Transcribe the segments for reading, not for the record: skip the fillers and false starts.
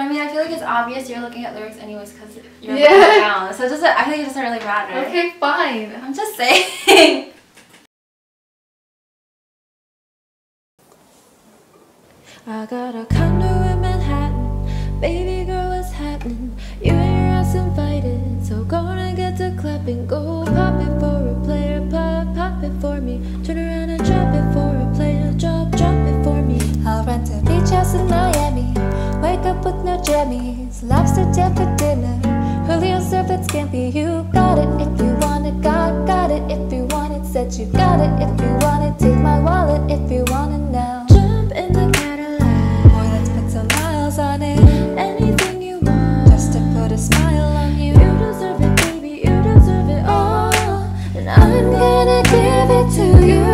But I mean, I feel like it's obvious you're looking at lyrics anyways because you're looking down. So it doesn't, I think it doesn't really matter. Okay, fine. I'm just saying. I got a condo in Manhattan. Baby girl, what's happening? You and your ass invited. So gonna get to clapping. Go pop it for a player. Pop it for me. Turn around and drop it for a player. Drop it for me. I'll rent a beach house in Miami. Wake up with no jammies. Lobster tail for dinner. Julio served it scampi. You got it if you want it. Got it if you want it. Said you got it if you want it. Take my wallet if you want it now. Jump in the Cadillac. Boy, let's put some miles on it. Anything you want, just to put a smile on you. You deserve it, baby. You deserve it all. And I'm gonna give it to you.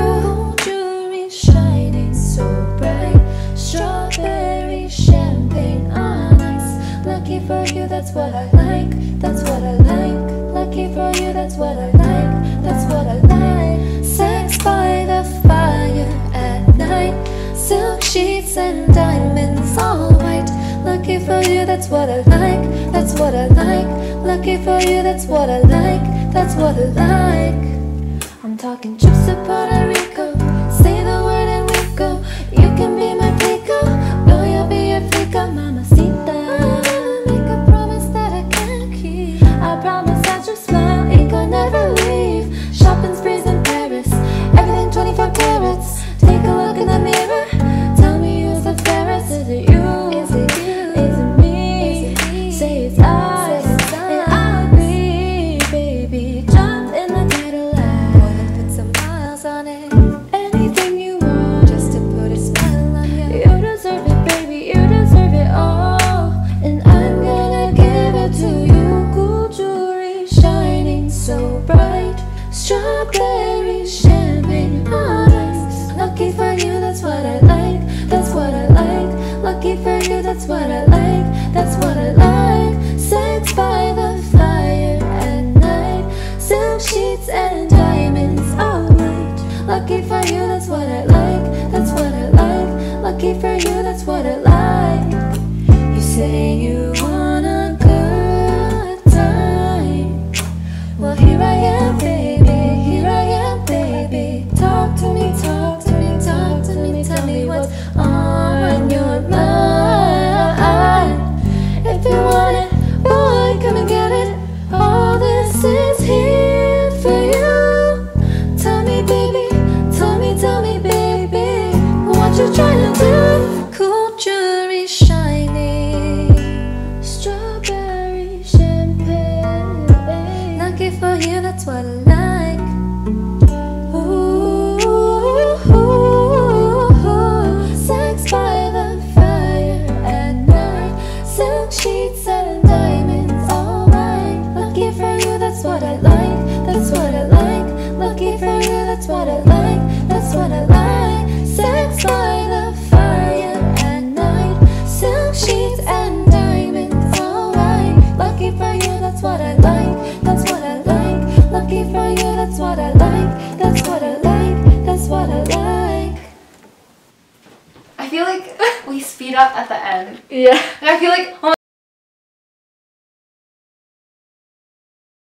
That's what I like, that's what I like. Lucky for you, that's what I like, that's what I like. Sex by the fire at night. Silk sheets and diamonds all white. Lucky for you, that's what I like, that's what I like. Lucky for you, that's what I like, that's what I like. I'm talking trips to Puerto Rico. Say the word and we go. You can be my pico. No, you'll be your flico, mamacita. That's what I like, that's what I like. Sex by the fire at night. Silk sheets and diamonds all night. Lucky for you, that's what I like, that's what I like. Lucky for you, that's what I like. You say you want a good time. Well, here I am, baby, here I am, baby. Talk to me, talk to me, talk to me. Tell me what's on your mind. Up at the end. Yeah. And I feel like, oh my